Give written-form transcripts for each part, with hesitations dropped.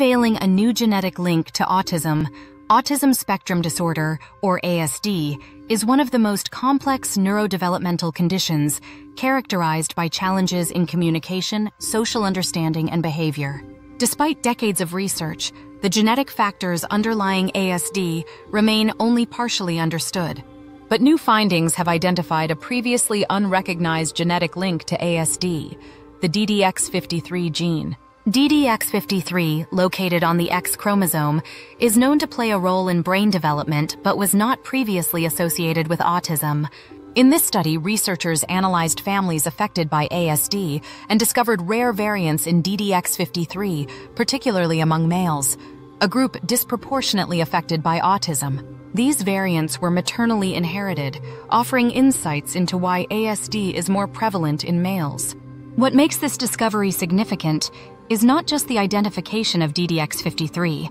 unveiling a new genetic link to autism. Autism spectrum disorder, or ASD, is one of the most complex neurodevelopmental conditions characterized by challenges in communication, social understanding, and behavior. Despite decades of research, the genetic factors underlying ASD remain only partially understood. But new findings have identified a previously unrecognized genetic link to ASD, the DDX53 gene. DDX53, located on the X chromosome, is known to play a role in brain development but was not previously associated with autism. In this study, researchers analyzed families affected by ASD and discovered rare variants in DDX53, particularly among males, a group disproportionately affected by autism. These variants were maternally inherited, offering insights into why ASD is more prevalent in males. What makes this discovery significant is not just the identification of DDX53,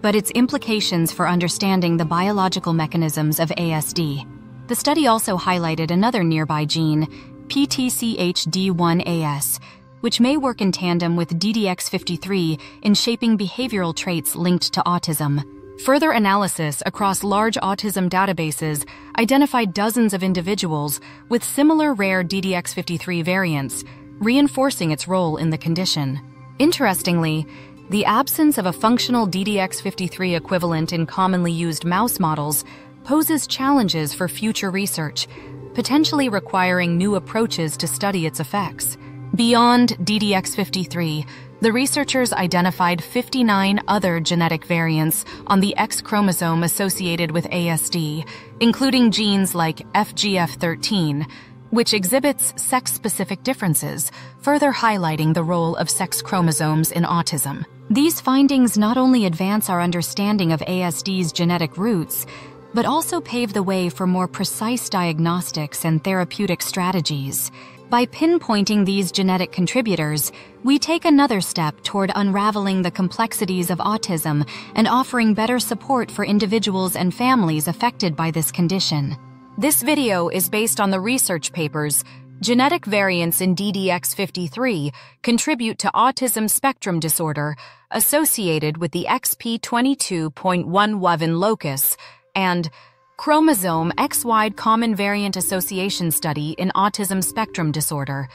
but its implications for understanding the biological mechanisms of ASD. The study also highlighted another nearby gene, PTCHD1AS, which may work in tandem with DDX53 in shaping behavioral traits linked to autism. Further analysis across large autism databases identified dozens of individuals with similar rare DDX53 variants, reinforcing its role in the condition. Interestingly, the absence of a functional DDX53 equivalent in commonly used mouse models poses challenges for future research, potentially requiring new approaches to study its effects. Beyond DDX53, the researchers identified 59 other genetic variants on the X chromosome associated with ASD, including genes like FGF13, which exhibits sex-specific differences, further highlighting the role of sex chromosomes in autism. These findings not only advance our understanding of ASD's genetic roots, but also pave the way for more precise diagnostics and therapeutic strategies. By pinpointing these genetic contributors, we take another step toward unraveling the complexities of autism and offering better support for individuals and families affected by this condition. This video is based on the research papers, Genetic Variants in DDX53 Contribute to Autism Spectrum Disorder Associated with the XP22.11 Locus, and Chromosome X-Wide Common Variant Association Study in Autism Spectrum Disorder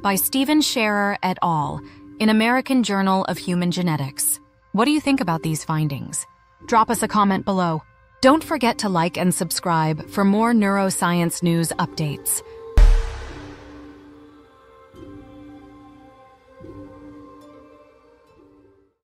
by Stephen Scherer et al. In American Journal of Human Genetics. What do you think about these findings? Drop us a comment below. Don't forget to like and subscribe for more Neuroscience News updates.